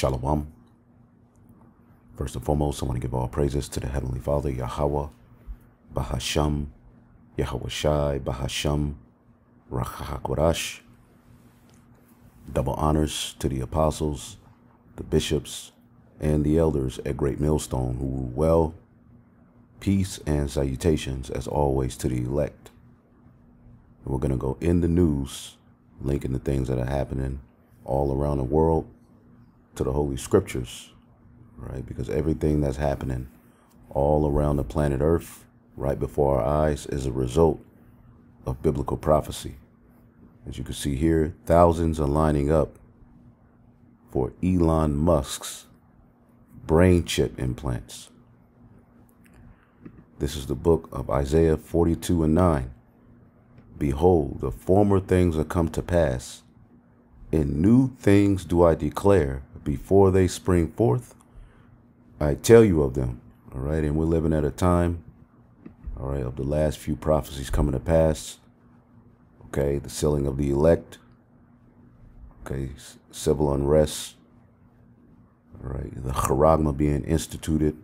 Shalom. First and foremost, I want to give all praises to the Heavenly Father, Yahweh, Bahasham, Yahweh Shai, Bahasham, Rachakurash. Double honors to the apostles, the bishops, and the elders at Great Millstone, who rule well. Peace and salutations, as always, to the elect. And we're going to go in the news, linking the things that are happening all around the world to the Holy Scriptures, right? Because everything that's happening all around the planet Earth, right before our eyes, is a result of biblical prophecy. As you can see here, thousands are lining up for Elon Musk's brain chip implants. This is the book of Isaiah 42:9. Behold, the former things are come to pass, and new things do I declare before they spring forth. I tell you of them. All right, and we're living at a time, all right, of the last few prophecies coming to pass. Okay, the sealing of the elect. Okay, civil unrest. All right, the charagma being instituted,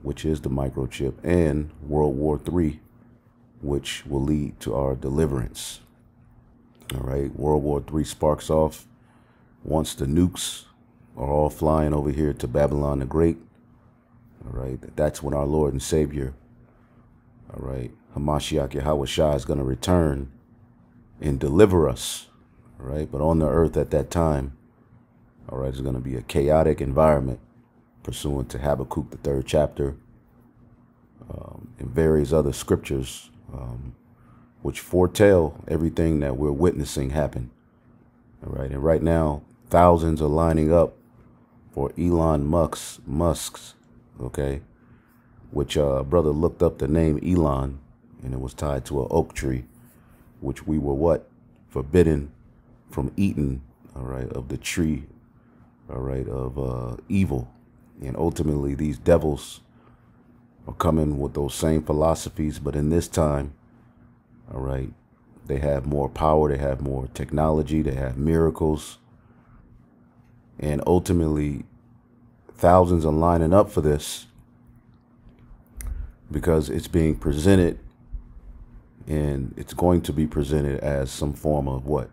which is the microchip, and World War III, which will lead to our deliverance. All right, World War III sparks off once the nukes are all flying over here to Babylon the Great. All right, that's when our Lord and Savior, all right, HaMashiach Yahweh Shai, is going to return and deliver us. All right, but on the earth at that time, all right, it's going to be a chaotic environment, pursuant to Habakkuk, the 3rd chapter, and various other scriptures, which foretell everything that we're witnessing happen. All right, and right now, thousands are lining up for Elon Musk's, okay, which brother looked up the name Elon, and it was tied to an oak tree, which we were what? Forbidden from eating, all right, of the tree, all right, of evil. And ultimately, these devils are coming with those same philosophies. But in this time, all right, they have more power. They have more technology. They have miracles. And ultimately, thousands are lining up for this because it's being presented, and it's going to be presented as some form of what?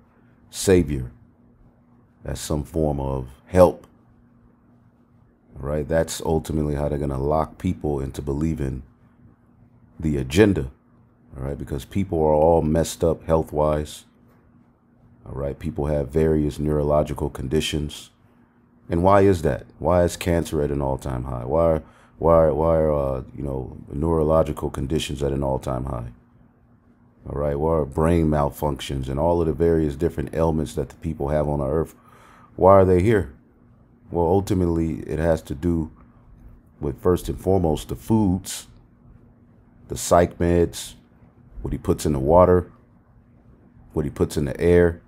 Savior, as some form of help. Right, that's ultimately how they're going to lock people into believing the agenda. All right, because people are all messed up health wise. All right, people have various neurological conditions. And why is that? Why is cancer at an all-time high? Why are you know, neurological conditions at an all-time high? All right, why are brain malfunctions and all of the various different ailments that the people have on the earth? Why are they here? Well, ultimately, it has to do with, first and foremost, the foods, the psych meds, what he puts in the water, what he puts in the air.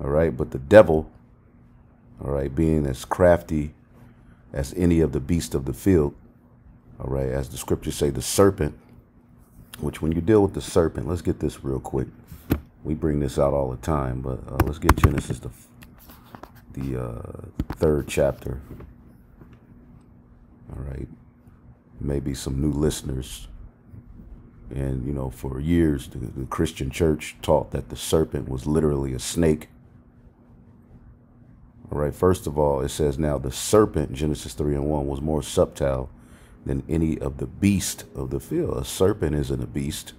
All right. But the devil, all right, being as crafty as any of the beasts of the field. All right. As the scriptures say, the serpent, which when you deal with the serpent, let's get this real quick. We bring this out all the time, but let's get Genesis the 3rd chapter. All right, maybe some new listeners, and you know, for years the Christian church taught that the serpent was literally a snake. All right, first of all, it says, now the serpent, Genesis 3:1, was more subtle than any of the beast of the field. A serpent isn't a beast,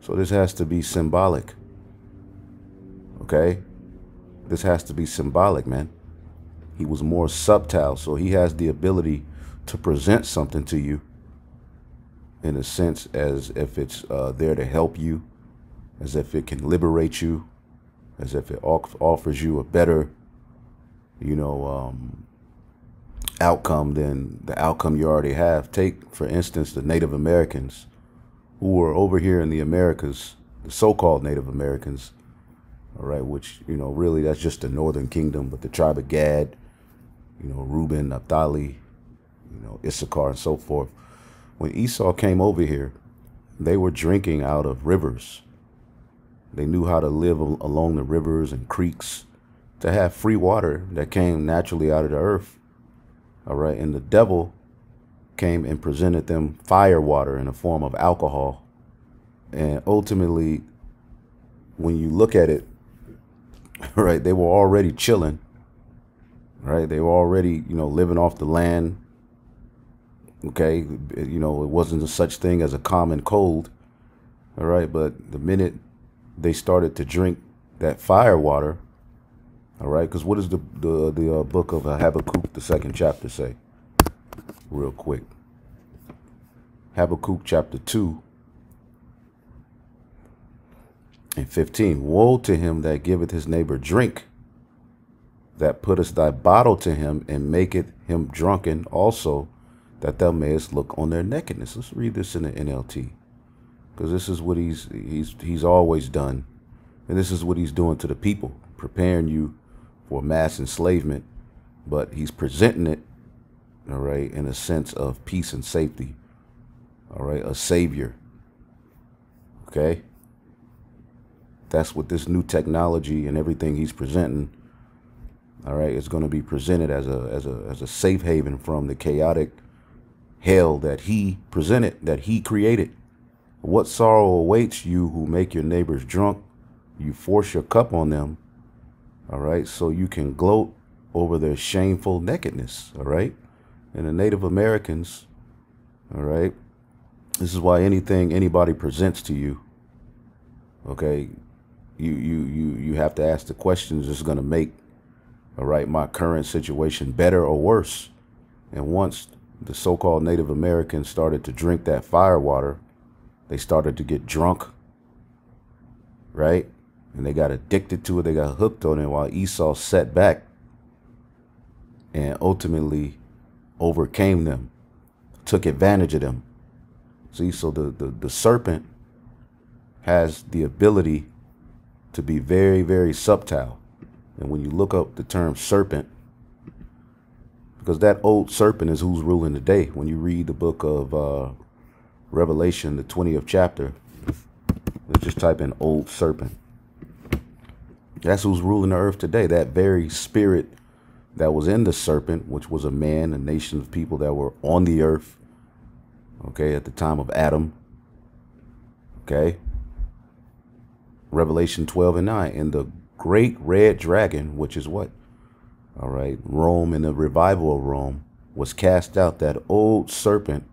so this has to be symbolic. Okay, this has to be symbolic, man. He was more subtle, so he has the ability to present something to you in a sense as if it's there to help you, as if it can liberate you, as if it offers you a better, you know, outcome than the outcome you already have. Take, for instance, the Native Americans who were over here in the Americas, the so-called Native Americans. All right, which, you know, really that's just the northern kingdom, but the tribe of Gad, you know, Reuben, Naphtali, you know, Issachar, and so forth. When Esau came over here, they were drinking out of rivers. They knew how to live along the rivers and creeks to have free water that came naturally out of the earth. All right. And the devil came and presented them fire water in the form of alcohol. And ultimately, when you look at it, right, they were already chilling. Right. They were already, you know, living off the land. OK, you know, it wasn't such thing as a common cold. All right. But the minute they started to drink that fire water. All right. Because what does the book of Habakkuk, the 2nd chapter, say? Real quick. Habakkuk chapter 2 and 15. Woe to him that giveth his neighbor drink, that puttest thy bottle to him, and maketh him drunken also, that thou mayest look on their nakedness. Let's read this in the NLT, because this is what he's always done, and this is what he's doing to the people, preparing you for mass enslavement, but he's presenting it, all right, in a sense of peace and safety, all right, a savior. Okay, that's what this new technology and everything he's presenting, all right, is going to be presented as a safe haven from the chaotic hell that he presented, that he created. What sorrow awaits you who make your neighbors drunk? You force your cup on them, all right, so you can gloat over their shameful nakedness, all right? And the Native Americans, all right, this is why anything anybody presents to you, okay, you have to ask the questions that's going to make, all right, my current situation better or worse. And once the so-called Native Americans started to drink that fire water, they started to get drunk, right? And they got addicted to it. They got hooked on it, while Esau sat back and ultimately overcame them, took advantage of them. See, so the serpent has the ability to be very, very subtle. And when you look up the term serpent, because that old serpent is who's ruling today. When you read the book of Revelation, the 20th chapter, let's just type in old serpent. That's who's ruling the earth today. That very spirit that was in the serpent, which was a man, a nation of people that were on the earth, okay, at the time of Adam. Okay. Revelation 12 and 9. And the great red dragon, which is what? All right, Rome and the revival of Rome, was cast out, that old serpent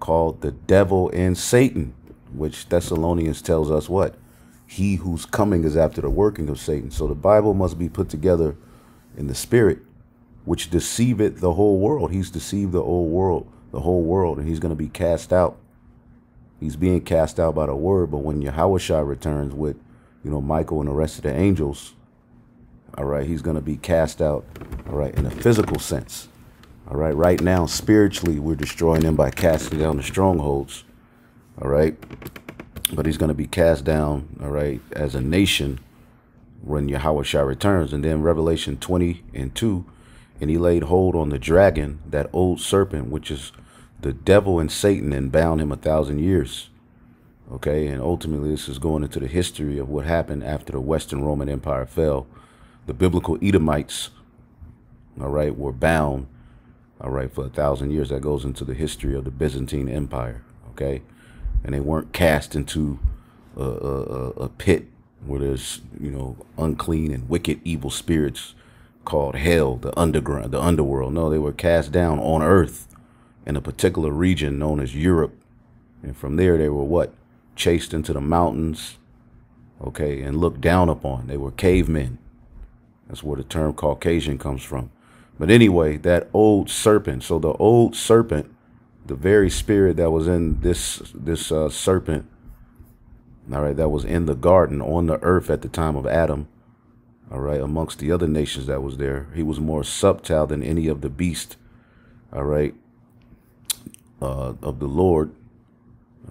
called the devil and Satan, which Thessalonians tells us what? He whose coming is after the working of Satan. So the Bible must be put together in the spirit, which deceiveth the whole world. He's deceived the whole world, and he's going to be cast out. He's being cast out by the word. But when Yahweh Shai returns with, you know, Michael and the rest of the angels, all right, he's going to be cast out, all right, in a physical sense. All right, right now, spiritually, we're destroying him by casting down the strongholds. All right, but he's going to be cast down, all right, as a nation when Yahweh Shai returns. And then Revelation 20 and 2, and he laid hold on the dragon, that old serpent, which is the devil and Satan, and bound him 1,000 years. Okay, and ultimately, this is going into the history of what happened after the Western Roman Empire fell. The biblical Edomites, all right, were bound, all right, for 1,000 years. That goes into the history of the Byzantine Empire, okay? And they weren't cast into a pit where there's, you know, unclean and wicked evil spirits called hell, the underground, the underworld. No, they were cast down on earth in a particular region known as Europe. And from there, they were what? Chased into the mountains, okay, and looked down upon. They were cavemen. That's where the term Caucasian comes from. But anyway, that old serpent. So the old serpent, the very spirit that was in this serpent, all right, that was in the garden on the earth at the time of Adam, all right, amongst the other nations that was there, he was more subtle than any of the beast, all right, of the Lord,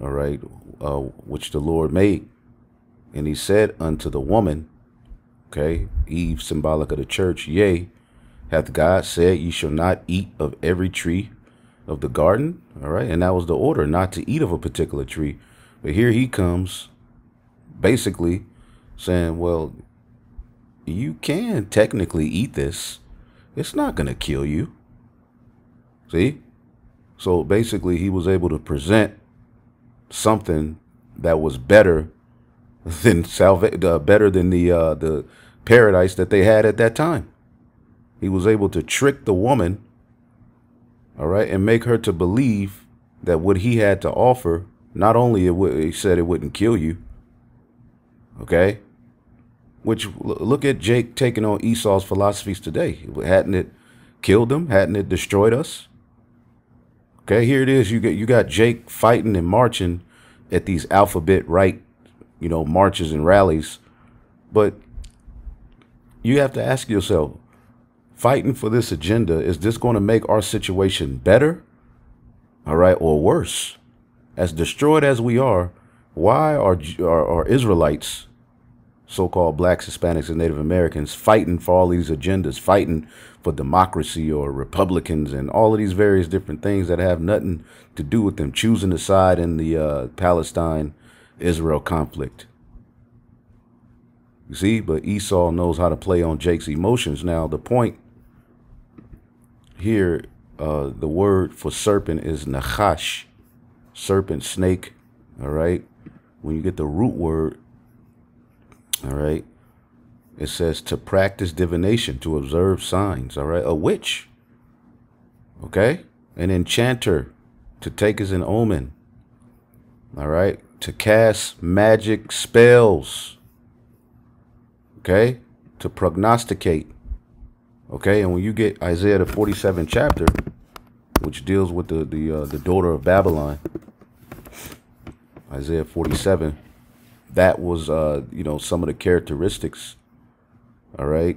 all right, which the Lord made. And he said unto the woman, okay, Eve, symbolic of the church, yea, hath God said ye shall not eat of every tree of the garden? All right, and that was the order, not to eat of a particular tree. But here he comes basically saying, well, you can technically eat this. It's not going to kill you. See? So basically he was able to present something that was better than the paradise that they had at that time. He was able to trick the woman, all right, and make her to believe that what he had to offer, not only he said it wouldn't kill you, okay? Which, look at Jake taking on Esau's philosophies today. Hadn't it killed him? Hadn't it destroyed us? Okay, here it is. You got Jake fighting and marching at these alphabet right, you know, marches and rallies. But you have to ask yourself, fighting for this agenda, is this going to make our situation better, all right, or worse? As destroyed as we are, why are Israelites, so-called blacks, Hispanics, and Native Americans fighting for all these agendas, fighting for democracy or Republicans and all of these various different things that have nothing to do with them choosing a side in the Palestine-Israel conflict? You see, but Esau knows how to play on Jake's emotions. Now, the point here, the word for serpent is nachash, serpent, snake, all right? When you get the root word, all right, it says to practice divination, to observe signs, all right? A witch, okay? An enchanter, to take as an omen, all right? To cast magic spells, okay? To prognosticate, okay? And when you get Isaiah the 47th chapter, which deals with the daughter of Babylon, Isaiah 47, that was, you know, some of the characteristics, all right?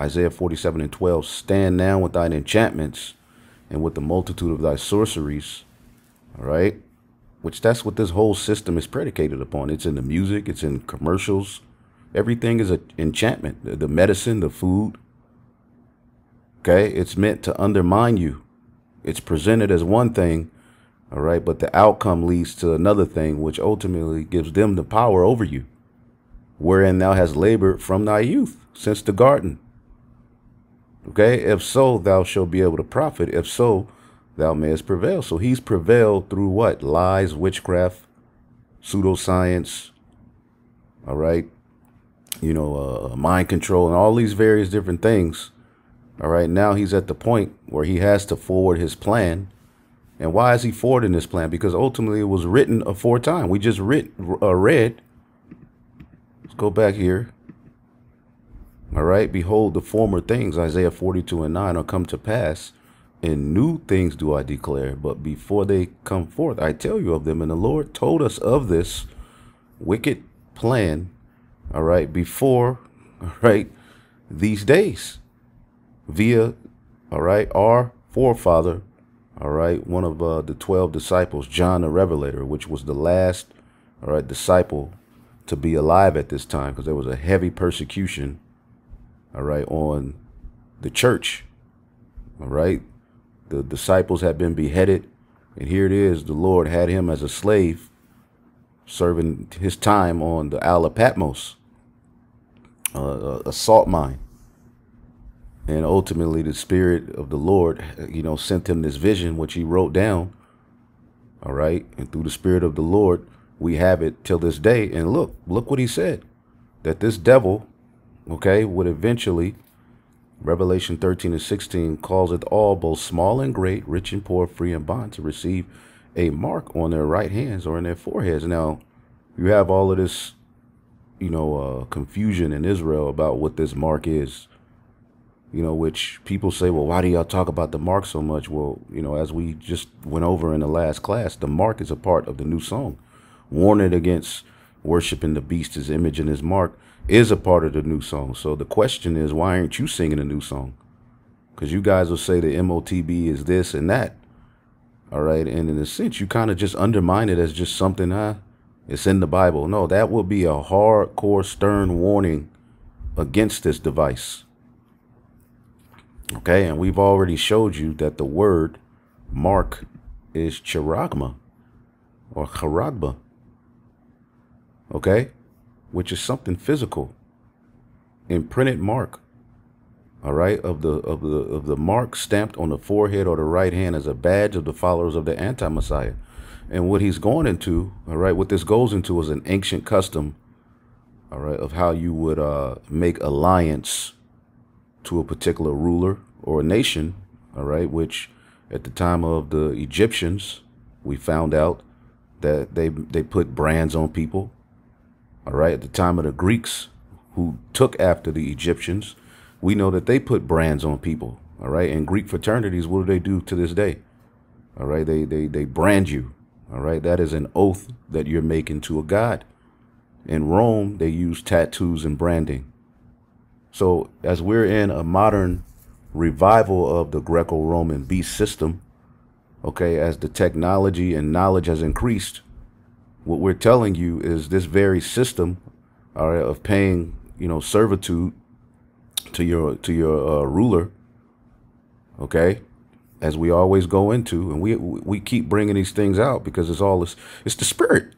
Isaiah 47:12, stand now with thine enchantments and with the multitude of thy sorceries, all right? Which that's what this whole system is predicated upon. It's in the music, it's in commercials. Everything is an enchantment, the medicine, the food, okay? It's meant to undermine you. It's presented as one thing, all right, but the outcome leads to another thing, which ultimately gives them the power over you, wherein thou hast labored from thy youth, since the garden. Okay, if so, thou shalt be able to profit. If so, thou mayest prevail. So he's prevailed through what? Lies, witchcraft, pseudoscience, all right, you know, mind control, and all these various different things. All right, now he's at the point where he has to forward his plan. And why is he forwarding this plan? Because ultimately it was written aforetime. We just read. Let's go back here. All right. Behold, the former things, Isaiah 42:9, are come to pass, and new things do I declare. But before they come forth, I tell you of them. And the Lord told us of this wicked plan, all right, before, all right, these days, via, all right, our forefather, all right, one of the 12 disciples, John the Revelator, which was the last, all right, disciple to be alive at this time, because there was a heavy persecution, all right, on the church, all right. The disciples had been beheaded, and here it is, the Lord had him as a slave, serving his time on the Isle of Patmos, a salt mine. And ultimately, the Spirit of the Lord, you know, sent him this vision, which he wrote down. All right. And through the Spirit of the Lord, we have it till this day. And look what he said, that this devil, okay, would eventually, Revelation 13:16, causeth all, both small and great, rich and poor, free and bond, to receive a mark on their right hands or in their foreheads. Now, you have all of this, you know, confusion in Israel about what this mark is. You know, which people say, well, why do y'all talk about the mark so much? Well, you know, as we just went over in the last class, the mark is a part of the new song. Warning against worshiping the beast, his image and his mark, is a part of the new song. So the question is, why aren't you singing a new song? Because you guys will say the MOTB is this and that. All right. And in a sense, you kind of just undermine it as just something, it's in the Bible. No, that will be a hardcore, stern warning against this device. Okay, and we've already showed you that the word mark is charagma or charagma, okay, which is something physical, imprinted mark, all right, of the mark stamped on the forehead or the right hand as a badge of the followers of the anti-Messiah. And what he's going into, all right, what this goes into is an ancient custom, all right, of how you would make alliance to a particular ruler or a nation, all right, which at the time of the Egyptians, we found out that they put brands on people. All right, at the time of the Greeks, who took after the Egyptians, we know that they put brands on people. All right, and Greek fraternities, what do they do to this day? All right, they brand you. All right, that is an oath that you're making to a god. In Rome, they use tattoos and branding. So as we're in a modern revival of the Greco-Roman beast system, okay, as the technology and knowledge has increased, what we're telling you is this very system, all right, of paying, you know, servitude to your ruler, okay, as we always go into, and we keep bringing these things out because it's all it's the spirit.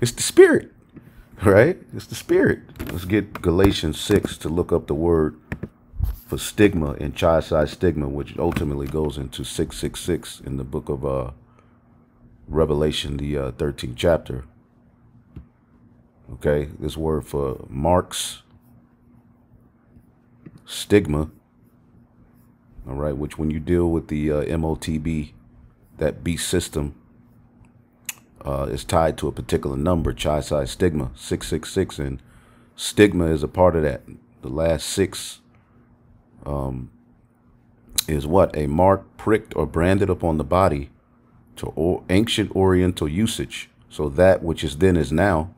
it's the spirit, right? It's the spirit. Let's get Galatians 6 to look up the word for stigma and child size stigma, which ultimately goes into 666 in the book of Revelation, the 13th chapter. Okay, this word for marks, stigma, all right, which when you deal with the MOTB, that beast system, is tied to a particular number, child size stigma, 666, and stigma is a part of that. The last six is what? A mark pricked or branded upon the body to ancient Oriental usage. So that which is then is now.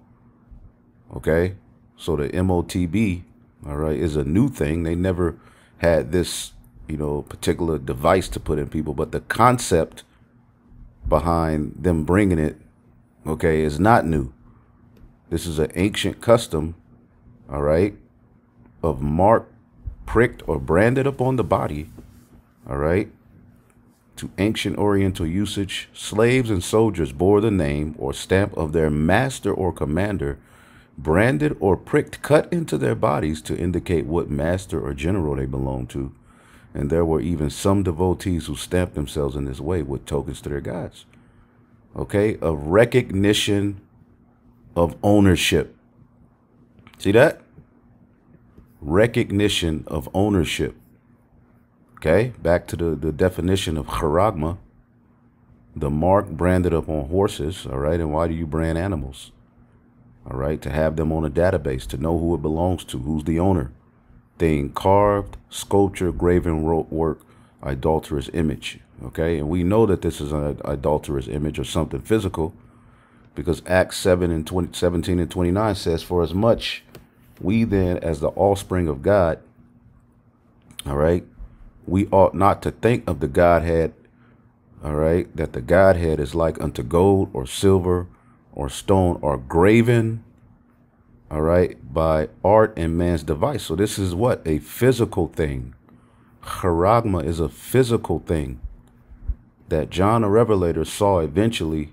Okay. So the MOTB, all right, is a new thing. They never had this, you know, particular device to put in people, but the concept behind them bringing it, okay, is not new. This is an ancient custom, all right, of mark pricked or branded upon the body, all right, to ancient Oriental usage. Slaves and soldiers bore the name or stamp of their master or commander, branded or pricked, cut into their bodies to indicate what master or general they belonged to. And there were even some devotees who stamped themselves in this way with tokens to their gods. Okay, a recognition of ownership. See that? Recognition of ownership. Okay, back to the definition of charagma, the mark branded upon horses. All right, and why do you brand animals? All right, to have them on a database, to know who it belongs to, who's the owner. Thing carved, sculpture, graven work, idolatrous image. Okay, and we know that this is an idolatrous image or something physical, because Acts 17 and 29 says, for as much we then, as the offspring of God, all right, we ought not to think of the Godhead, all right, that the Godhead is like unto gold or silver or stone or graven, all right, by art and man's device. So this is what? A physical thing. Charagma is a physical thing that John the Revelator saw eventually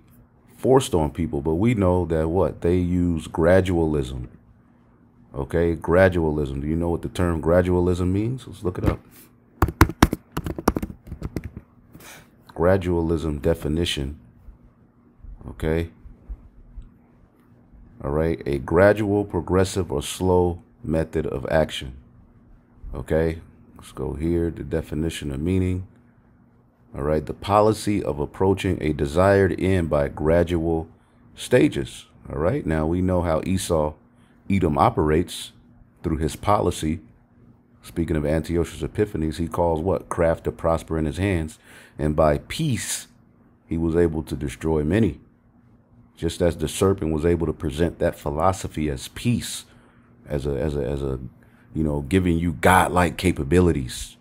forced on people. But we know that what? They use gradualism. Okay, gradualism. Do you know what the term gradualism means? Let's look it up. Gradualism definition. Okay. All right, a gradual, progressive, or slow method of action. Okay, let's go here. The definition of meaning. All right, the policy of approaching a desired end by gradual stages. All right, now we know how Edom operates through his policy. Speaking of Antiochus Epiphanes, he calls what? Craft to prosper in his hands, and by peace he was able to destroy many. Just as the serpent was able to present that philosophy as peace, as a you know, giving you godlike capabilities.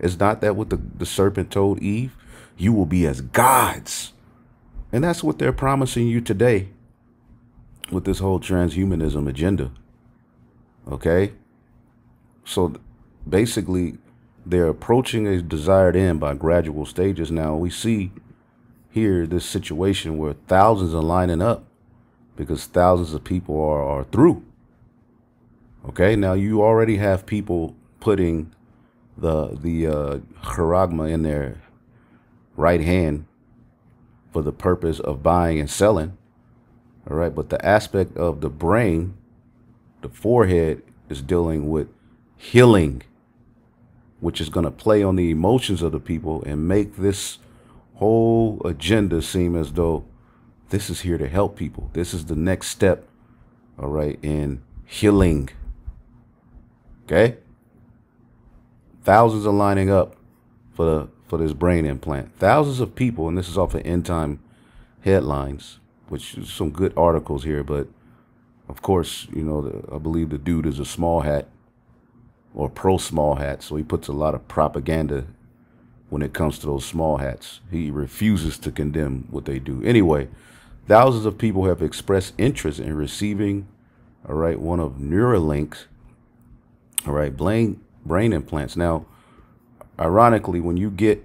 It's not that what the serpent told Eve? You will be as gods. And that's what they're promising you today with this whole transhumanism agenda. Okay, so basically they're approaching a desired end by gradual stages. Now we see here this situation where thousands are lining up because thousands of people are through. Okay, now you already have people putting the charagma in their right hand for the purpose of buying and selling. All right, but the aspect of the brain, the forehead, is dealing with healing, which is going to play on the emotions of the people and make this whole agenda seem as though this is here to help people. This is the next step, all right, in healing. Okay? Thousands are lining up for this brain implant. Thousands of people, and this is off of End Time Headlines, which is some good articles here, but of course, you know, I believe the dude is a small hat or pro small hat, so he puts a lot of propaganda when it comes to those small hats. He refuses to condemn what they do. Anyway, thousands of people have expressed interest in receiving, all right, one of Neuralink's, all right, brain implants. Now, ironically, when you get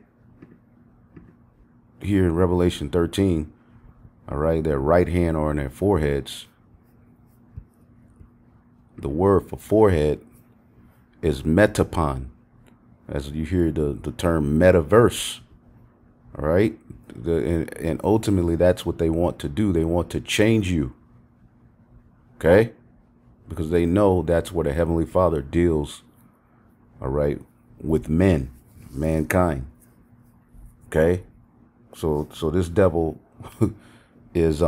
here in Revelation 13, all right, their right hand or in their foreheads, the word for forehead is metopon, as you hear the term metaverse. All right, and ultimately that's what they want to do. They want to change you, okay, because they know that's where the Heavenly Father deals, all right, with men, mankind. Okay, so this devil is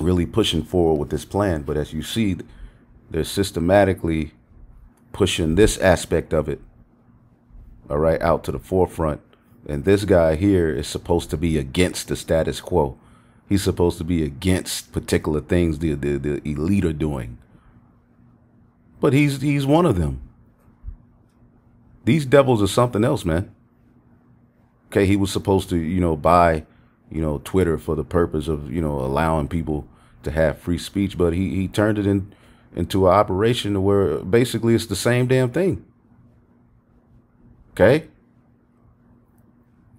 really pushing forward with this plan, but as you see, they're systematically pushing this aspect of it, all right, out to the forefront. And this guy here is supposed to be against the status quo. He's supposed to be against particular things the elite are doing, but he's one of them. These devils are something else, man. Okay, he was supposed to, you know, buy, you know, Twitter for the purpose of, you know, allowing people to have free speech, but he turned it into an operation where basically it's the same damn thing. Okay?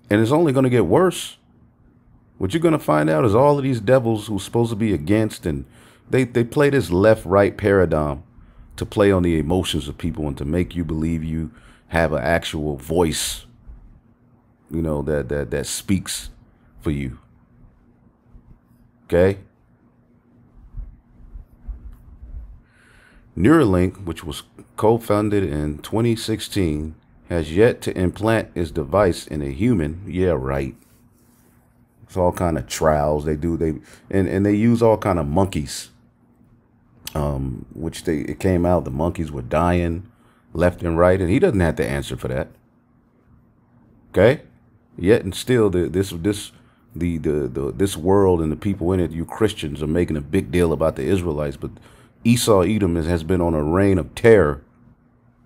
And it's only going to get worse. What you're going to find out is all of these devils who are supposed to be against, and they play this left-right paradigm to play on the emotions of people and to make you believe you have an actual voice, you know, that speaks for you. Okay? Neuralink, which was co-founded in 2016, has yet to implant its device in a human. Yeah, right. It's all kind of trials they do. And they use all kind of monkeys, which it came out the monkeys were dying left and right, and he doesn't have to answer for that. Okay, yet and still this world and the people in it, you Christians, are making a big deal about the Israelites, but Esau, Edom has been on a reign of terror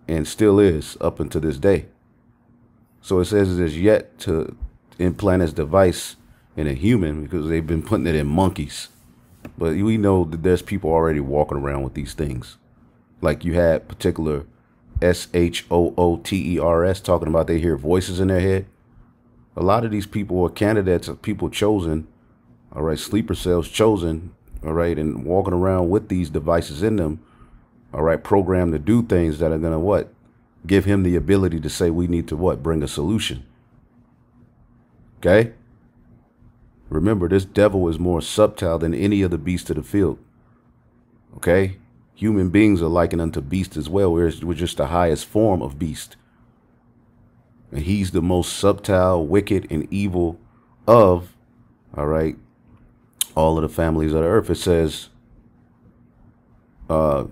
and still is up until this day. So it says it is yet to implant its device in a human because they've been putting it in monkeys. But we know that there's people already walking around with these things. Like you had particular SHOOTERS talking about they hear voices in their head. A lot of these people are candidates of people chosen, all right, sleeper cells chosen, all right, and walking around with these devices in them, all right, programmed to do things that are going to what? Give him the ability to say we need to what? Bring a solution. Okay? Remember, this devil is more subtle than any of the beasts of the field. Okay? Human beings are likened unto beasts as well. We're just the highest form of beast. And he's the most subtle, wicked, and evil of, all right, all of the families of the earth. It says, it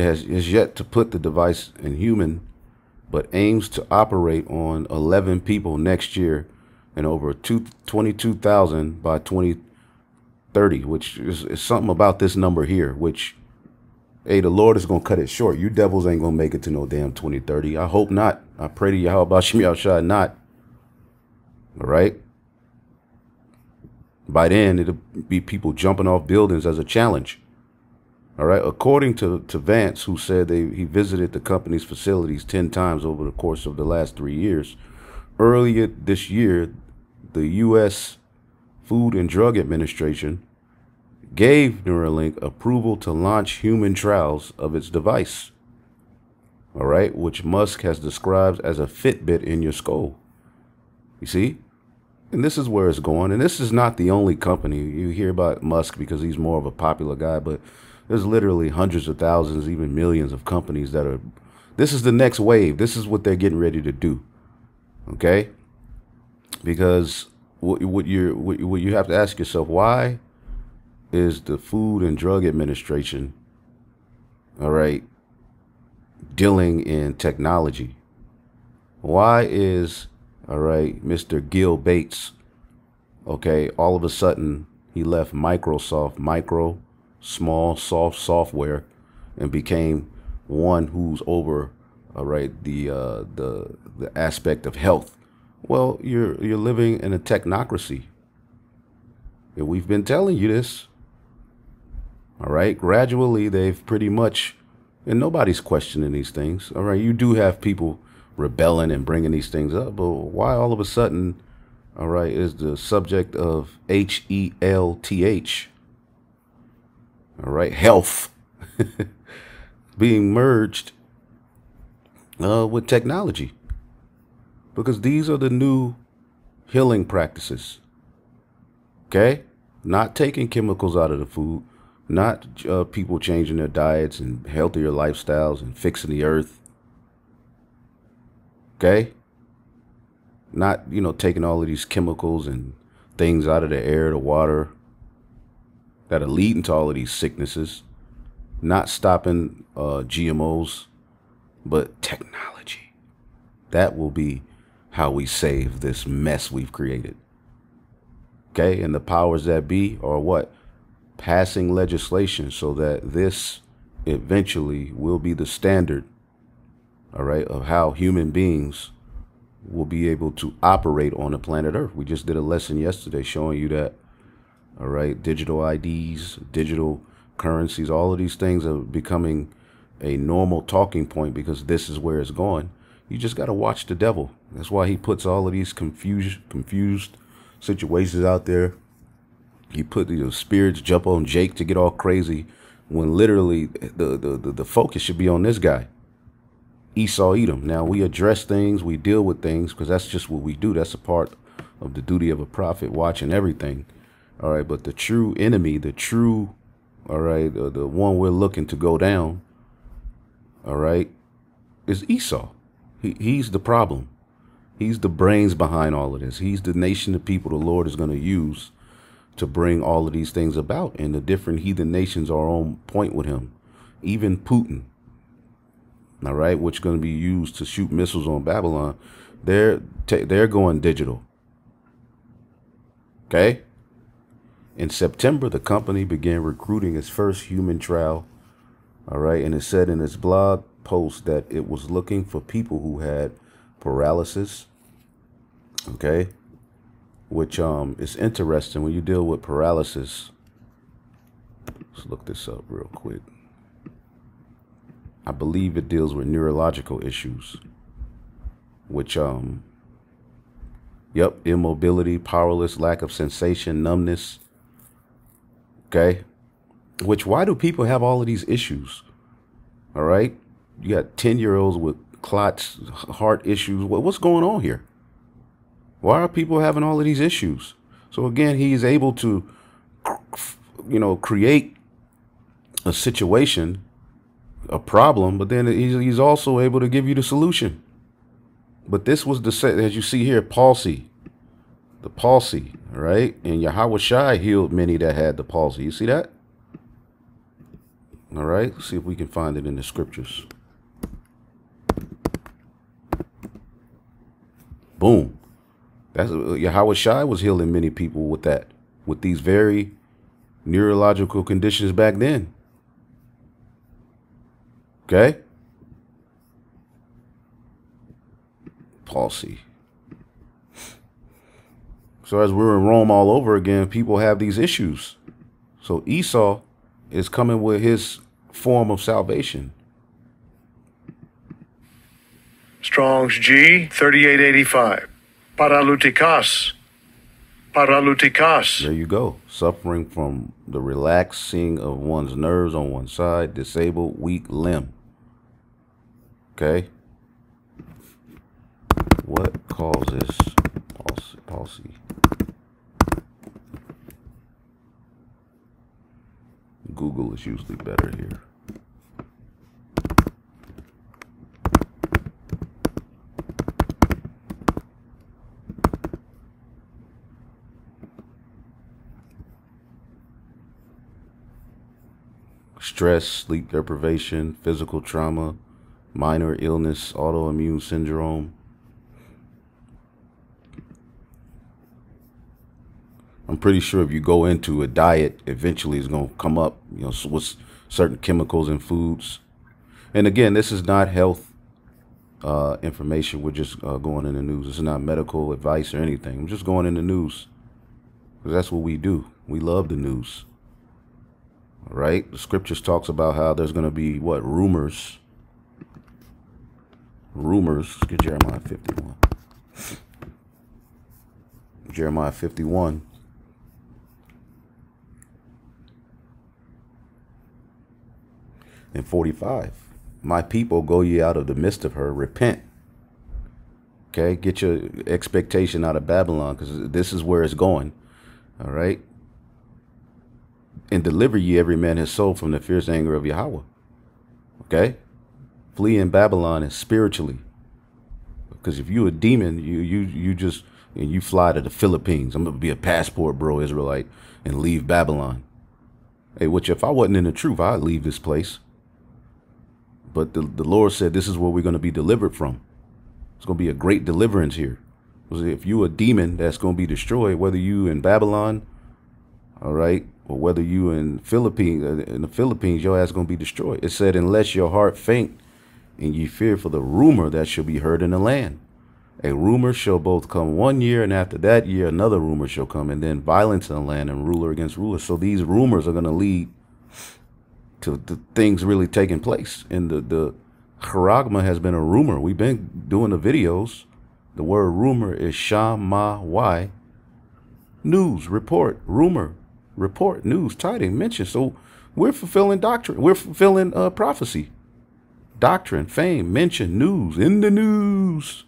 has yet to put the device in human, but aims to operate on 11 people next year and over 22,000 by 2030, which is something about this number here, which, hey, the Lord is going to cut it short. You devils ain't going to make it to no damn 2030. I hope not. I pray to Yahweh Shai not. All right? By then, it'll be people jumping off buildings as a challenge. All right. According to Vance, who said he visited the company's facilities 10 times over the course of the last 3 years, earlier this year, the U.S. Food and Drug Administration gave Neuralink approval to launch human trials of its device, all right, which Musk has described as a Fitbit in your skull. You see? And this is where it's going. And this is not the only company. You hear about Musk because he's more of a popular guy, but there's literally hundreds of thousands, even millions of companies that are, this is the next wave. This is what they're getting ready to do. Okay? Because what you have to ask yourself, why is the Food and Drug Administration, all right, dealing in technology? Why is, all right, Mr. Gil Bates, okay, all of a sudden he left Microsoft, software, and became one who's over, all right, the aspect of health? Well, you're living in a technocracy. And we've been telling you this. All right. Gradually, they've pretty much, and nobody's questioning these things. All right. You do have people rebelling and bringing these things up. But why all of a sudden, all right, is the subject of H-E-L-T-H, all right, health, being merged with technology? Because these are the new healing practices. Okay? Not taking chemicals out of the food, not people changing their diets and healthier lifestyles and fixing the earth. Okay? Not, you know, taking all of these chemicals and things out of the air, the water, that are leading to all of these sicknesses. Not stopping GMOs, but technology. That will be how we save this mess we've created. Okay, and the powers that be are what? Passing legislation so that this eventually will be the standard, all right, of how human beings will be able to operate on the planet Earth. We just did a lesson yesterday showing you that, all right, digital IDs, digital currencies, all of these things are becoming a normal talking point because this is where it's going. You just got to watch the devil. That's why he puts all of these confused situations out there. He put these, you know, spirits jump on Jake to get all crazy when literally the focus should be on this guy, Esau, Edom. Now, we address things, we deal with things, because that's just what we do. That's a part of the duty of a prophet, watching everything. All right. But the true enemy, the true, all right, the one we're looking to go down, all right, is Esau. He's the problem. He's the brains behind all of this. He's the nation of people the Lord is going to use to bring all of these things about. And the different heathen nations are on point with him. Even Putin, all right, which is going to be used to shoot missiles on Babylon. They're going digital. Okay. In September, the company began recruiting its first human trial. All right. And it said in its blog post that it was looking for people who had paralysis, okay, which is interesting when you deal with paralysis. Let's look this up real quick. I believe it deals with neurological issues, which yep, immobility, powerless, lack of sensation, numbness. Okay, which, why do people have all of these issues? All right, you got 10-year-olds with clots, heart issues. What's going on here? Why are people having all of these issues? So again, he's able to, you know, create a situation, a problem, but then he's also able to give you the solution. But this was the, as you see here, palsy, the palsy, all right? And Yahweh Shai healed many that had the palsy. You see that? All right, let's see if we can find it in the scriptures. Boom. That's, Yahweh Shai was healing many people with that, with these very neurological conditions back then. Okay. Palsy. So as we're in Rome all over again, people have these issues. So Esau is coming with his form of salvation. Strong's G 3885. Paraluticas. paraluticas. There you go. Suffering from the relaxing of one's nerves on one side, disabled, weak limb. Okay. What causes palsy? Google is usually better here. Stress, sleep deprivation, physical trauma, minor illness, autoimmune syndrome. I'm pretty sure if you go into a diet, eventually it's going to come up, you know, with certain chemicals and foods. And again, this is not health information. We're just going in the news. It's not medical advice or anything. I'm just going in the news because that's what we do. We love the news. All right. The scriptures talks about how there's going to be what? Rumors. Rumors. Let's get Jeremiah 51. Jeremiah 51. And 45, my people, go ye out of the midst of her, repent. Okay, get your expectation out of Babylon, because this is where it's going. All right. And deliver ye every man his soul from the fierce anger of Yahweh. Okay, flee in Babylon and spiritually, because if you a demon, you just, and you fly to the Philippines. I'm gonna be a passport, bro, Israelite, and leave Babylon. Hey, which if I wasn't in the truth, I'd leave this place. But the Lord said, this is where we're going to be delivered from. It's going to be a great deliverance here. Because if you a demon that's going to be destroyed, whether you in Babylon, all right, or whether you in the Philippines, your ass going to be destroyed. It said, unless your heart faint and ye fear for the rumor that shall be heard in the land. A rumor shall both come one year, and after that year, another rumor shall come, and then violence in the land and ruler against ruler. So these rumors are going to lead to the things really taking place. And the charagma has been a rumor. We've been doing the videos. The word rumor is shamawai. News, report, rumor, report, news, tidings, mention. So we're fulfilling doctrine. We're fulfilling prophecy. Doctrine, fame, mention, news, in the news.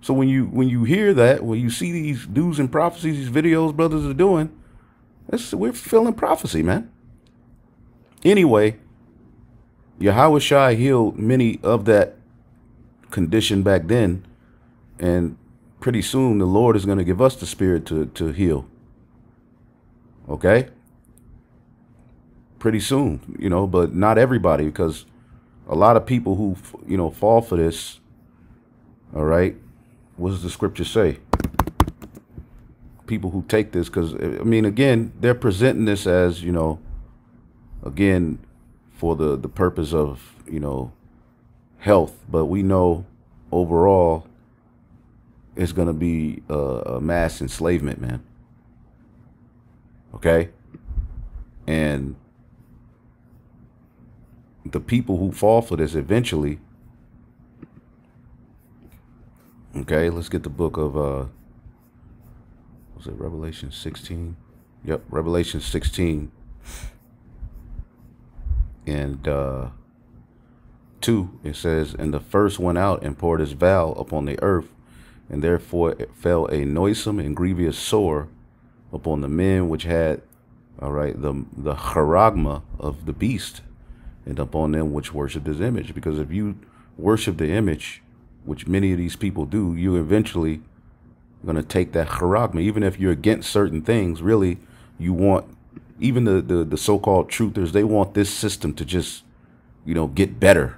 So when you hear that, when you see these news and prophecies, these videos brothers are doing, we're fulfilling prophecy, man. Anyway, Yahweh Shai healed many of that condition back then, and pretty soon the Lord is going to give us the spirit to heal. Okay? Pretty soon, you know, but not everybody, because a lot of people who, you know, fall for this, all right, what does the scripture say? People who take this, because, I mean, again, they're presenting this as, you know, again, for the purpose of, you know, health. But we know overall it's going to be a mass enslavement, man. Okay? And the people who fall for this eventually. Okay, let's get the book of, was it Revelation 16? Yep, Revelation 16. And 2, it says, and the first went out and poured his vial upon the earth, and therefore it fell a noisome and grievous sore upon the men which had, all right, the charagma of the beast, and upon them which worship his image. Because if you worship the image, which many of these people do, you eventually going to take that charagma. Even if you're against certain things, really, you want, even the so-called truthers, they want this system to just, you know, get better.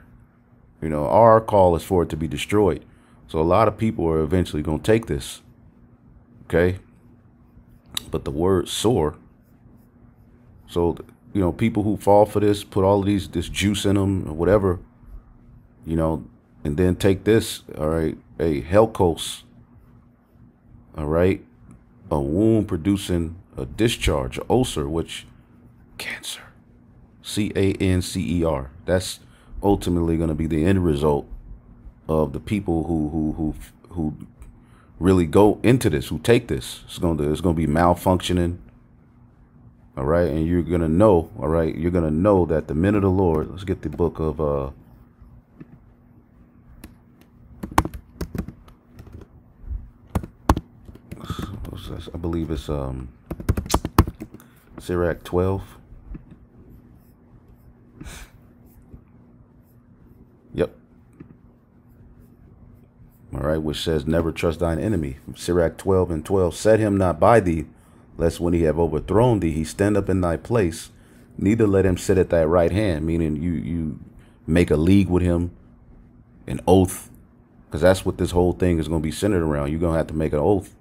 You know, our call is for it to be destroyed. So a lot of people are eventually going to take this. Okay. But the word sore. So, you know, people who fall for this, put all of these, this juice in them or whatever, you know, and then take this, all right, a helcos, all right, a wound producing a discharge, an ulcer, which cancer, cancer. That's ultimately going to be the end result of the people who really go into this, who take this, it's gonna be malfunctioning. All right, and you're gonna know. All right, you're gonna know that the minute of the Lord. Let's get the book of I believe it's Sirach 12. Yep. All right, which says, never trust thine enemy. Sirach 12 and 12, set him not by thee, lest when he have overthrown thee, he stand up in thy place, neither let him sit at thy right hand, meaning you make a league with him, an oath, because that's what this whole thing is going to be centered around. You're going to have to make an oath,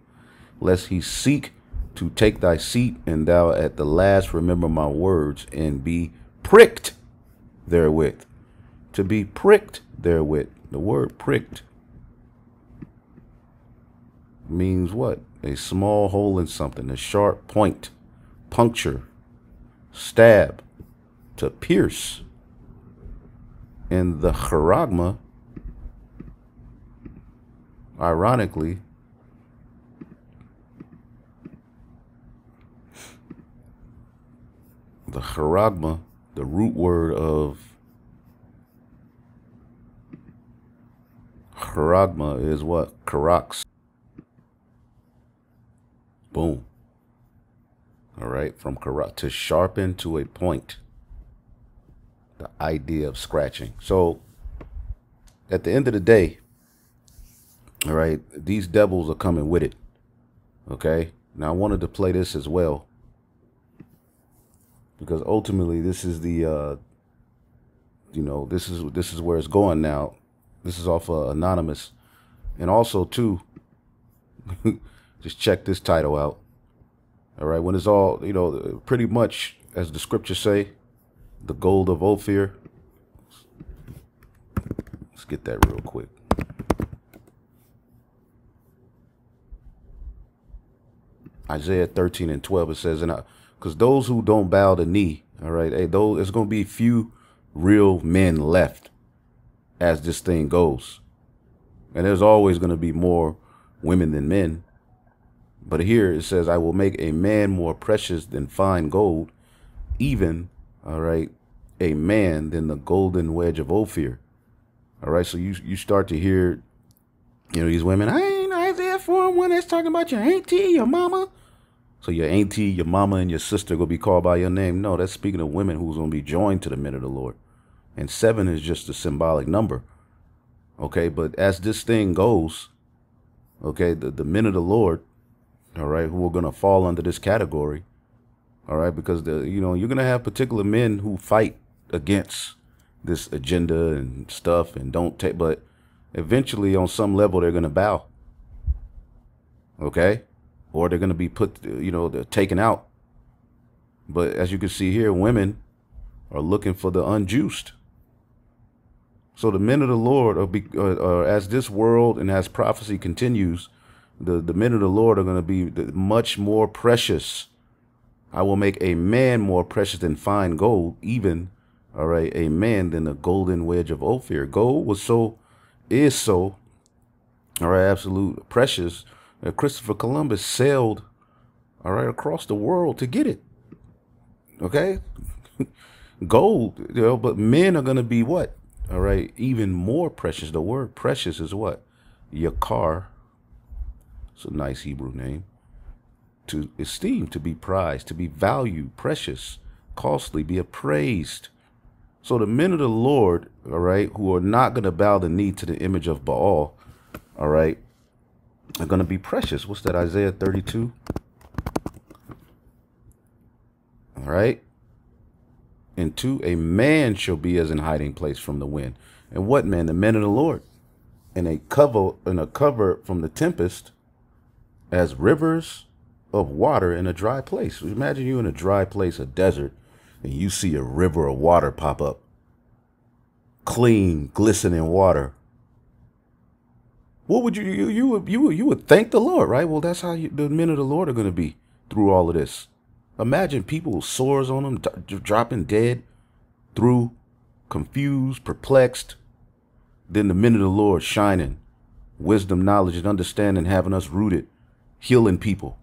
lest he seek to take thy seat, and thou at the last remember my words, and be pricked therewith. To be pricked therewith. The word pricked means what? A small hole in something, a sharp point, puncture, stab, to pierce. And the charagma, ironically, the charagma, the root word of charagma is what? Charax. Boom. All right, from charax, to sharpen to a point. The idea of scratching. So, at the end of the day, all right, these devils are coming with it. Okay? Now, I wanted to play this as well, because ultimately this is the you know, this is where it's going now. This is off Anonymous. And also too, just check this title out. All right, when it's all, you know, pretty much as the scriptures say, the gold of Ophir. Let's get that real quick. Isaiah 13 and 12, it says, and I, because those who don't bow the knee, all right, hey, those, it's going to be few real men left as this thing goes. And there's always going to be more women than men. But here it says, I will make a man more precious than fine gold, even, all right, a man than the golden wedge of Ophir. All right, so you start to hear, you know, these women, I ain't Isaiah 4:1, that's talking about your auntie, your mama. So your auntie, your mama, and your sister will be called by your name. No, that's speaking of women who's going to be joined to the men of the Lord. And 7 is just a symbolic number. Okay, but as this thing goes, okay, the men of the Lord, all right, who are going to fall under this category, all right, because, you know, you're going to have particular men who fight against this agenda and stuff and don't take, but eventually on some level they're going to bow. Okay? Or they're going to be put, you know, they're taken out. But as you can see here, women are looking for the unjuiced. So the men of the Lord are as this world and as prophecy continues, the men of the Lord are going to be much more precious. I will make a man more precious than fine gold, even, all right, a man than the golden wedge of Ophir. Gold was so, all right, absolute precious. Christopher Columbus sailed, all right, across the world to get it. Okay, gold, you know, but men are going to be what? All right, even more precious. The word precious is what? Yakar. It's a nice Hebrew name. To esteem, to be prized, to be valued, precious, costly, be appraised. So the men of the Lord, all right, who are not going to bow the knee to the image of Baal, all right, are going to be precious. What's that? Isaiah 32. All right. And 2, a man shall be as an hiding place from the wind. And what man? The men of the Lord. And a cover from the tempest, as rivers of water in a dry place. Imagine you in a dry place, a desert, and you see a river of water pop up. Clean, glistening water. What would you would thank the Lord, right? Well, that's how the men of the Lord are going to be through all of this. Imagine people with sores on them, dropping dead, through, confused, perplexed. Then the men of the Lord shining, wisdom, knowledge, and understanding, having us rooted, healing people.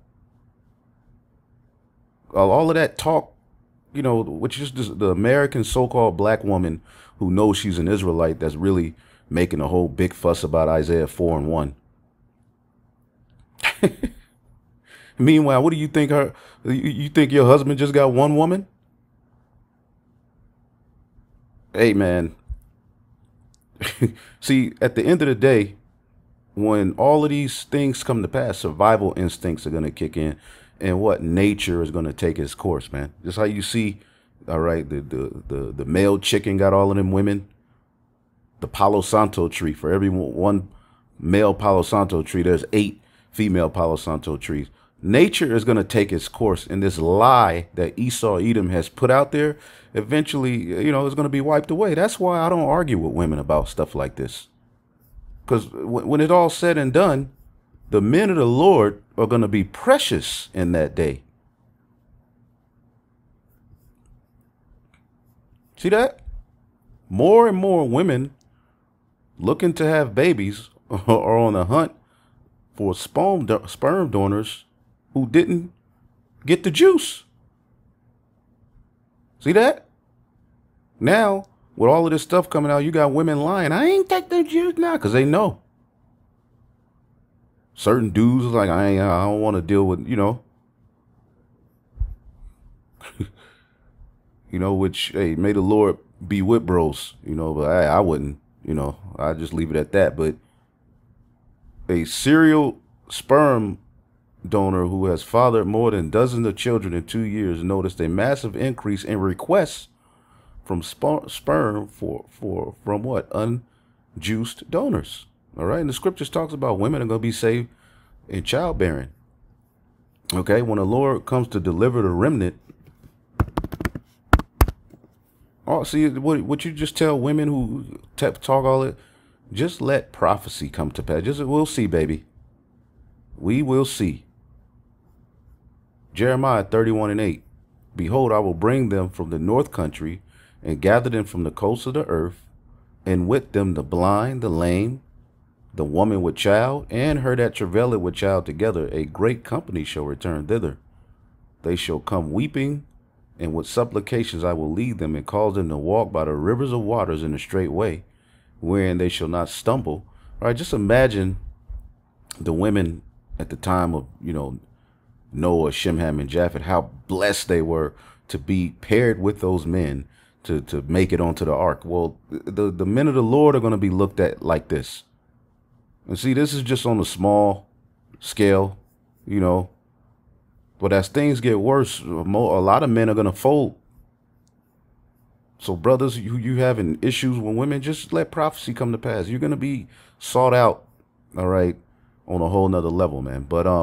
All of that talk, you know, which is the American so-called black woman who knows she's an Israelite that's really making a whole big fuss about Isaiah 4:1. Meanwhile, what do you think her, you think your husband just got one woman? Hey, man. See, at the end of the day, when all of these things come to pass, survival instincts are going to kick in, and what nature is going to take its course, man. Just how you see, all right, the male chicken got all of them women. The Palo Santo tree, for every one male Palo Santo tree, there's 8 female Palo Santo trees. Nature is going to take its course, and this lie that Esau, Edom has put out there, eventually, you know, is going to be wiped away. That's why I don't argue with women about stuff like this. Because when it's all said and done, the men of the Lord are going to be precious in that day. See that? More and more women looking to have babies are on the hunt for sperm donors who didn't get the juice. See that? Now, with all of this stuff coming out, you got women lying. I ain't take the juice now, because they know. Certain dudes like, I don't want to deal with, you know. You know, which, hey, may the Lord be with bros, you know, but I wouldn't, you know, I just leave it at that. But a serial sperm donor who has fathered more than dozens of children in 2 years noticed a massive increase in requests from sperm from what? Unjuiced donors. All right. And the scriptures talks about women are going to be saved in childbearing. Okay. When the Lord comes to deliver the remnant. Oh, see what you just tell women who talk all it. Just let prophecy come to pass. Just, we'll see, baby. We will see. Jeremiah 31:8. Behold, I will bring them from the north country and gather them from the coasts of the earth, and with them the blind, the lame, the woman with child, and her that travaileth with child together. A great company shall return thither. They shall come weeping, and with supplications I will lead them, and cause them to walk by the rivers of waters in a straight way, wherein they shall not stumble. All right, just imagine the women at the time of, you know, Noah, Shemham, and Japheth, how blessed they were to be paired with those men to make it onto the ark. Well, the men of the Lord are going to be looked at like this. And see, this is just on a small scale, you know. But as things get worse, a lot of men are going to fold. So brothers, you having issues with women, just let prophecy come to pass. You're going to be sought out, all right, on a whole nother level, man. But I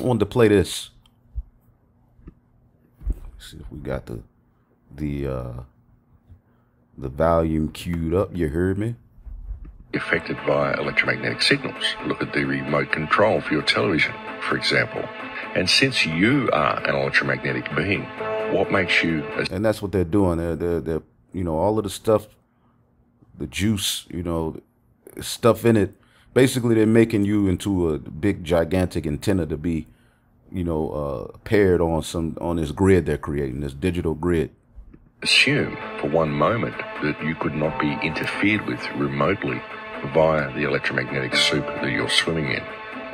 wanted to play this. Let's see if we got the volume queued up. You heard me? Affected via electromagnetic signals. Look at the remote control for your television, for example. And since you are an electromagnetic being, what makes you a... And that's what they're doing. They're, you know, all of the stuff, the juice, you know, stuff in it. Basically, they're making you into a big, gigantic antenna to be, you know, paired on this grid they're creating, this digital grid. Assume for one moment that you could not be interfered with remotely via the electromagnetic soup that you're swimming in.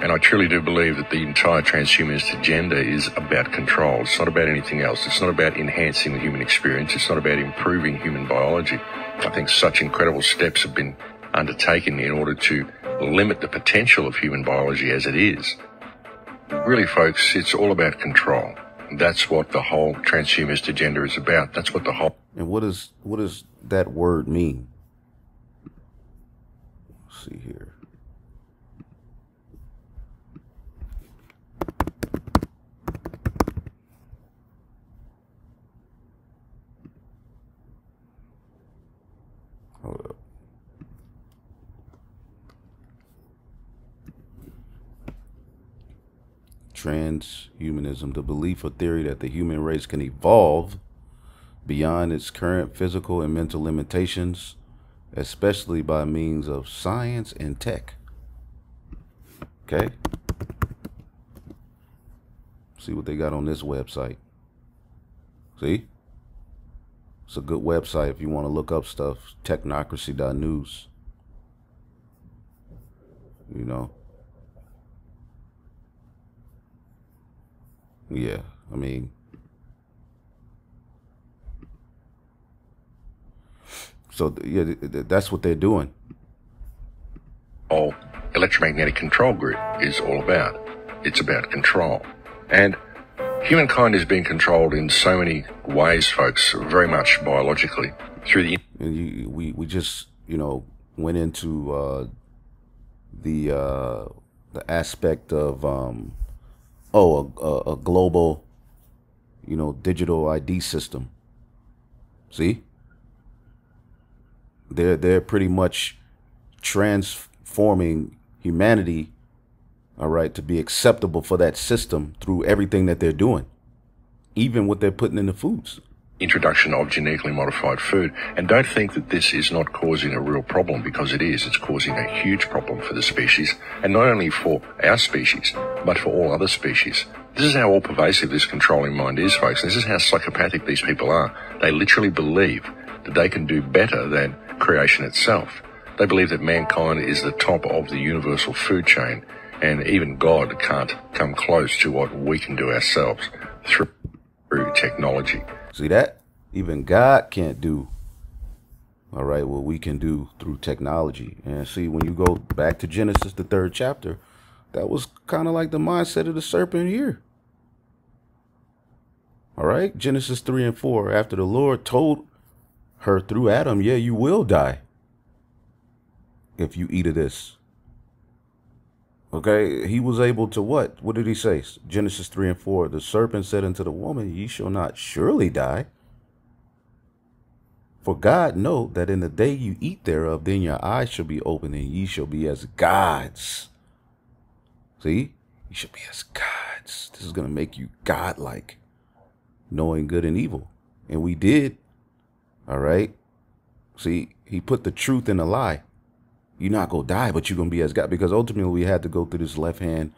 And I truly do believe that the entire transhumanist agenda is about control. It's not about anything else. It's not about enhancing the human experience. It's not about improving human biology. I think such incredible steps have been undertaken in order to limit the potential of human biology as it is. Really, folks, it's all about control. That's what the whole transhumanist agenda is about. That's what the whole... And what does that word mean? Let's see here. Transhumanism, the belief or theory that the human race can evolve beyond its current physical and mental limitations especially by means of science and tech. Okay? See what they got on this website. See? It's a good website if you want to look up stuff. Technocracy.news. You know? Yeah, I mean, so yeah, that's what they're doing. All electromagnetic control group is all about. It's about control. And humankind is being controlled in so many ways, folks, very much biologically. Through the... And we just, you know, went into the aspect of... a global, you know, digital ID system. See? They're pretty much transforming humanity, all right, to be acceptable for that system through everything that they're doing, even what they're putting in the foods. Introduction of genetically modified food. And don't think that this is not causing a real problem, because it is. It's causing a huge problem for the species, and not only for our species, but for all other species. This is how all-pervasive this controlling mind is, folks. This is how psychopathic these people are. They literally believe that they can do better than creation itself. They believe that mankind is the top of the universal food chain, and even God can't come close to what we can do ourselves through technology. See that? Even God can't do, all right, what we can do through technology. And see, when you go back to Genesis, the 3rd chapter, that was kind of like the mindset of the serpent here. All right? Genesis 3 and 4, after the Lord told her through Adam, yeah, you will die if you eat of this. Okay, he was able to what? What did he say? Genesis 3 and 4, the serpent said unto the woman, ye shall not surely die. For God know that in the day you eat thereof, then your eyes shall be opened, and ye shall be as gods. See? You shall be as gods. This is going to make you godlike, knowing good and evil. And we did. All right? See, he put the truth in a lie. You're not going to die, but you're going to be as God. Because ultimately, we had to go through this left-hand,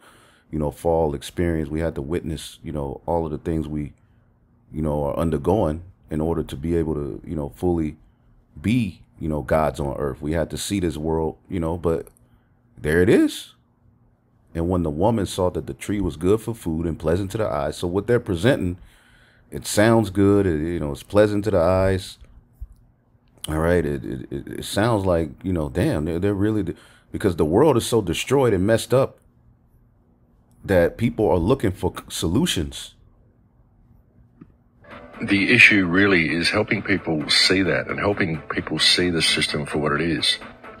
you know, fall experience. We had to witness, you know, all of the things we, you know, are undergoing in order to be able to, you know, fully be, you know, gods on earth. We had to see this world, you know, but there it is. And when the woman saw that the tree was good for food and pleasant to the eyes, so what they're presenting, it sounds good, it, you know, it's pleasant to the eyes. All right, it sounds like, you know, damn, they're really, because the world is so destroyed and messed up that people are looking for solutions. The issue really is helping people see that, and helping people see the system for what it is,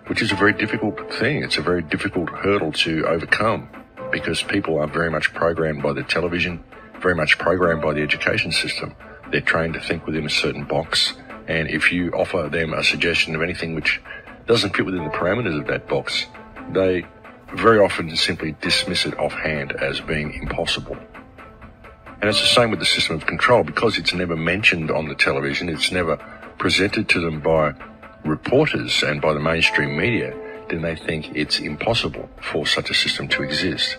which is a very difficult thing. It's a very difficult hurdle to overcome, because people are very much programmed by the television, very much programmed by the education system. They're trained to think within a certain box. And if you offer them a suggestion of anything which doesn't fit within the parameters of that box, they very often simply dismiss it offhand as being impossible. And it's the same with the system of control, because it's never mentioned on the television, it's never presented to them by reporters and by the mainstream media, then they think it's impossible for such a system to exist.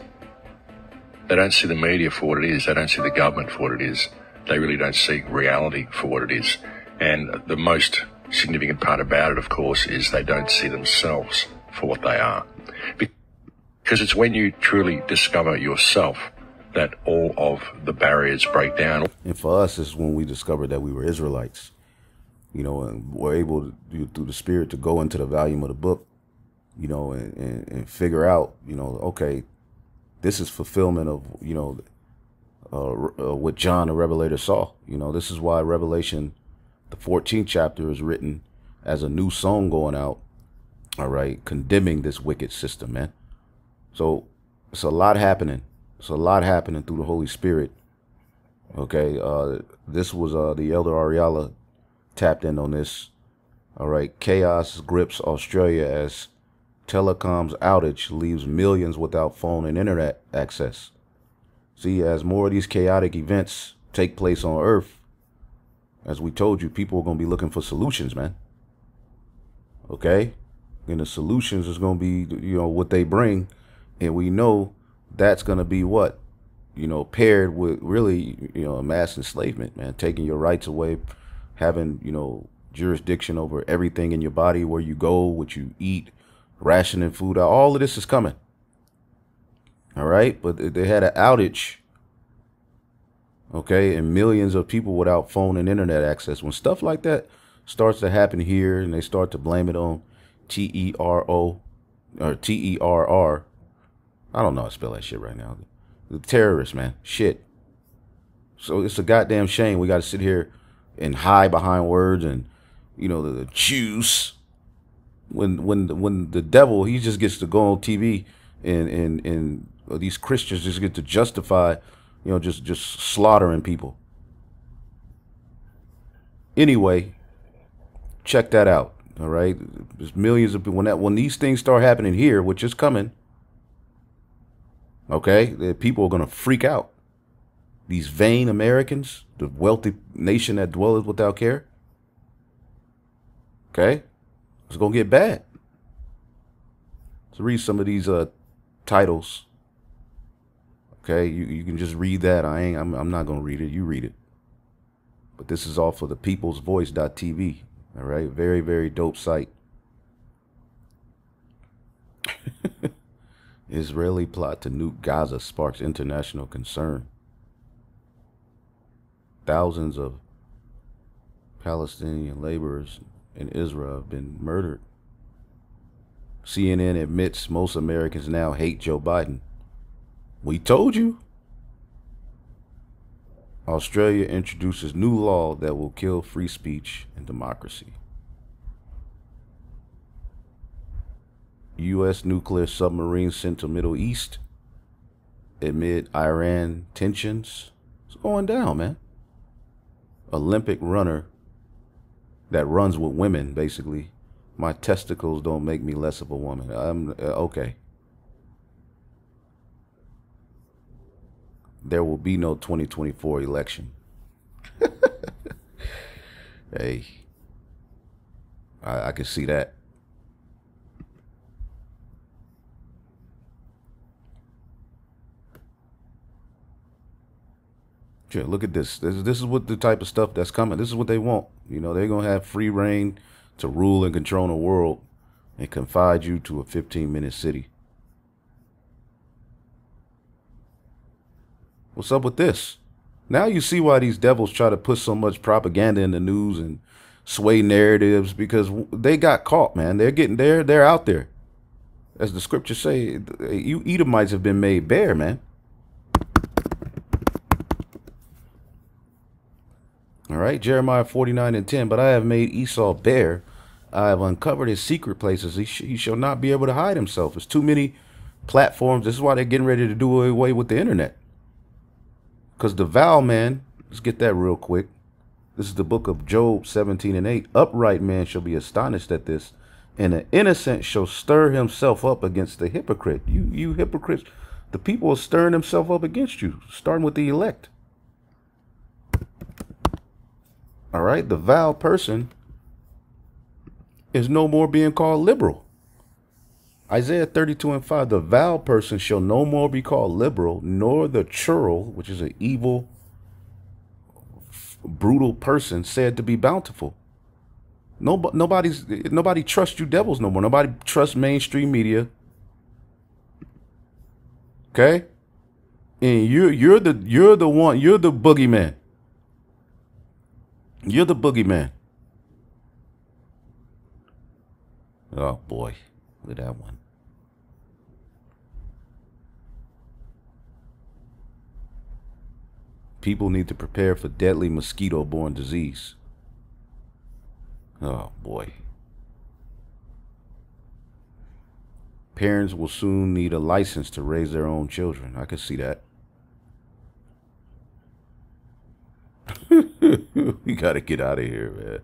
They don't see the media for what it is, they don't see the government for what it is, they really don't see reality for what it is. And the most significant part about it, of course, is they don't see themselves for what they are. Because it's when you truly discover yourself that all of the barriers break down. And for us, it's when we discovered that we were Israelites, you know, and were able to, through the Spirit, to go into the volume of the book, you know, and figure out, you know, okay, this is fulfillment of, you know, what John the Revelator saw. You know, this is why Revelation... The 14th chapter is written as a new song going out, all right, condemning this wicked system, man. So it's a lot happening. It's a lot happening through the Holy Spirit, okay? This was the Elder Ariella tapped in on this, all right? Chaos grips Australia as telecom's outage leaves millions without phone and internet access. See, as more of these chaotic events take place on Earth, as we told you, people are going to be looking for solutions, man. Okay? And the solutions is going to be, you know, what they bring. And we know that's going to be what? You know, paired with really, you know, mass enslavement, man, taking your rights away, having, you know, jurisdiction over everything in your body, where you go, what you eat, rationing food out. All of this is coming. All right. But they had an outage. OK, and millions of people without phone and internet access. When stuff like that starts to happen here and they start to blame it on TERO or TERR. I don't know how to spell that shit right now. The terrorists, man. Shit. So it's a goddamn shame. We got to sit here and hide behind words and, you know, the juice. When the devil, he just gets to go on TV and these Christians just get to justify, you know, just slaughtering people. Anyway, check that out. All right, there's millions of people. When these things start happening here, which is coming, okay, the people are gonna freak out. These vain Americans, the wealthy nation that dwelleth without care. Okay, it's gonna get bad. Let's read some of these titles. Okay, you can just read that. I'm not gonna read it. You read it. But this is all for the peoplesvoice.tv. All right, very, very dope site. Israeli plot to nuke Gaza sparks international concern. Thousands of Palestinian laborers in Israel have been murdered. CNN admits most Americans now hate Joe Biden. We told you. Australia introduces new law that will kill free speech and democracy. U.S. nuclear submarine sent to Middle East amid Iran tensions. It's going down, man. Olympic runner that runs with women, basically. My testicles don't make me less of a woman. I'm okay. There will be no 2024 election. Hey, I can see that. Sure, look at this. This is what the type of stuff that's coming. This is what they want. You know, they're going to have free reign to rule and control the world and confide you to a 15-minute city. What's up with this? Now you see why these devils try to put so much propaganda in the news and sway narratives, because they got caught, man. They're getting there. They're out there. As the scriptures say, you Edomites have been made bare, man. All right. Jeremiah 49:10. But I have made Esau bare. I have uncovered his secret places. He shall not be able to hide himself. There's too many platforms. This is why they're getting ready to do away with the internet. Because the vile man, let's get that real quick. This is the book of Job 17:8. Upright man shall be astonished at this, and an innocent shall stir himself up against the hypocrite. You hypocrites, the people are stirring themselves up against you, starting with the elect. All right, the vile person is no more being called liberal. Isaiah 32:5, the vile person shall no more be called liberal, nor the churl, which is an evil, brutal person, said to be bountiful. Nobody trusts you devils no more. Nobody trusts mainstream media. Okay? And you're the boogeyman. You're the boogeyman. Oh boy. Look at that one. People need to prepare for deadly mosquito-borne disease. Oh, boy. Parents will soon need a license to raise their own children. I can see that. We gotta get out of here, man.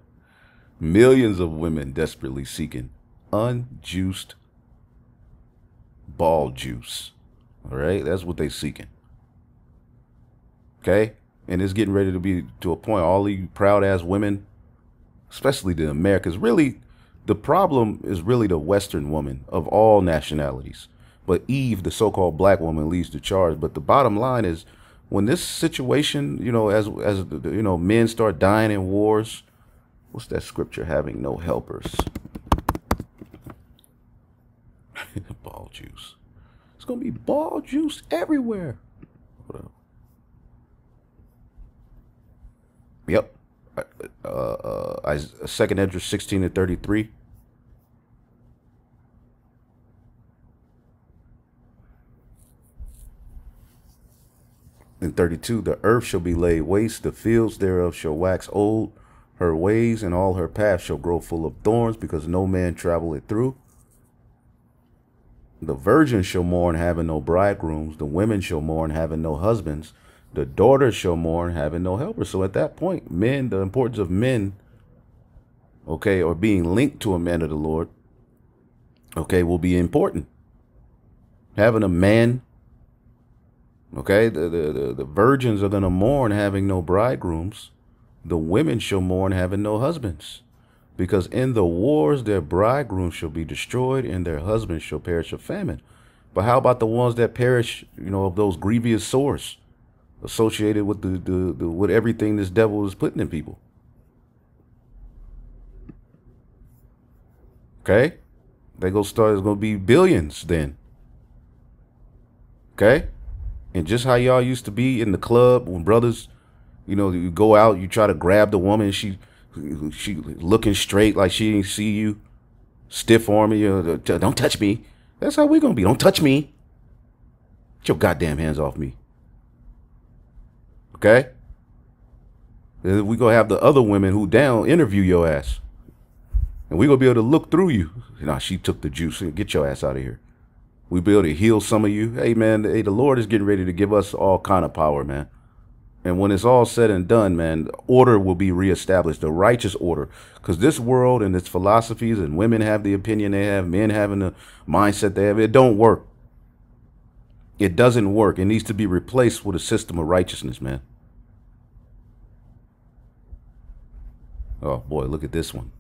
Millions of women desperately seeking unjuiced ball juice. All right, that's what they seeking. Okay, and it's getting ready to be to a point. All you proud ass women, especially the Americans, really The problem is really the Western woman of all nationalities. But Eve, the so-called black woman, leads the charge. But the bottom line is, when this situation, you know, as men start dying in wars, what's that scripture? Having no helpers. Ball juice. It's gonna be ball juice everywhere. Hold on. Yep. 2nd Ezra 16:33. In 32, the earth shall be laid waste, the fields thereof shall wax old, her ways and all her paths shall grow full of thorns, because no man travel it through. The virgin shall mourn, having no bridegrooms, the women shall mourn, having no husbands, the daughters shall mourn, having no helpers. So at that point, men, the importance of men, okay, or being linked to a man of the Lord, okay, will be important. Having a man. Okay, the virgins are going to mourn having no bridegrooms. The women shall mourn having no husbands, because in the wars their bridegrooms shall be destroyed and their husbands shall perish of famine. But how about the ones that perish, you know, of those grievous sores associated with with everything this devil is putting in people? Okay, they go start. It's going to be billions then. Okay. And just how y'all used to be in the club when brothers, you know, you go out, you try to grab the woman, she looking straight like she didn't see you, stiff arming you, don't touch me. That's how we're going to be. Don't touch me. Get your goddamn hands off me. Okay? We're going to have the other women who down interview your ass. And we're going to be able to look through you. Nah, she took the juice. Get your ass out of here. We be able to heal some of you. Hey, man, hey, the Lord is getting ready to give us all kind of power, man. And when it's all said and done, man, order will be reestablished, the righteous order. Because this world and its philosophies, and women have the opinion they have, men having the mindset they have, it don't work. It doesn't work. It needs to be replaced with a system of righteousness, man. Oh, boy, look at this one.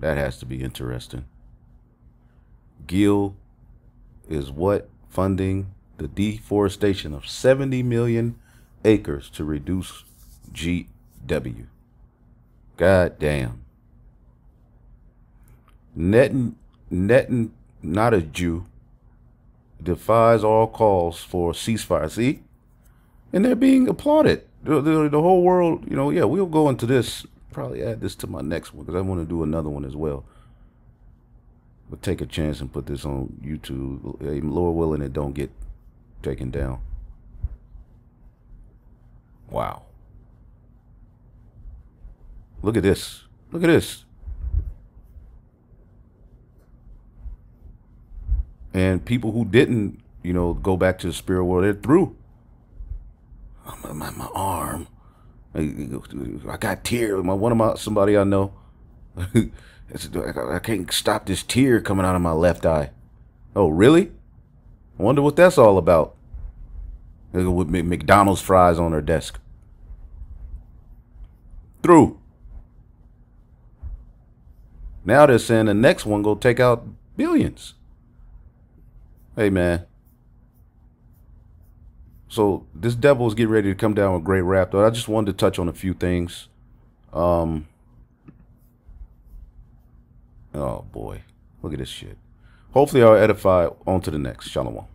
That has to be interesting. Gil is what funding the deforestation of 70 million acres to reduce GW. God damn. Netan, not a Jew, defies all calls for ceasefire. See? And they're being applauded. The whole world, you know, yeah, we'll go into this. Probably add this to my next one because I want to do another one as well. But take a chance and put this on YouTube. Hey, Lord willing, it don't get taken down. Wow. Look at this. Look at this. And people who didn't, you know, go back to the spirit world, they're through. My arm. I got tears. Somebody I know. I can't stop this tear coming out of my left eye. Oh, really? I wonder what that's all about. With McDonald's fries on her desk. Through. Now they're saying the next one go take out billions. Hey, man. So this devil is getting ready to come down with great wrath. I just wanted to touch on a few things. Oh boy, look at this shit. Hopefully I'll edify. On to the next. Shalom.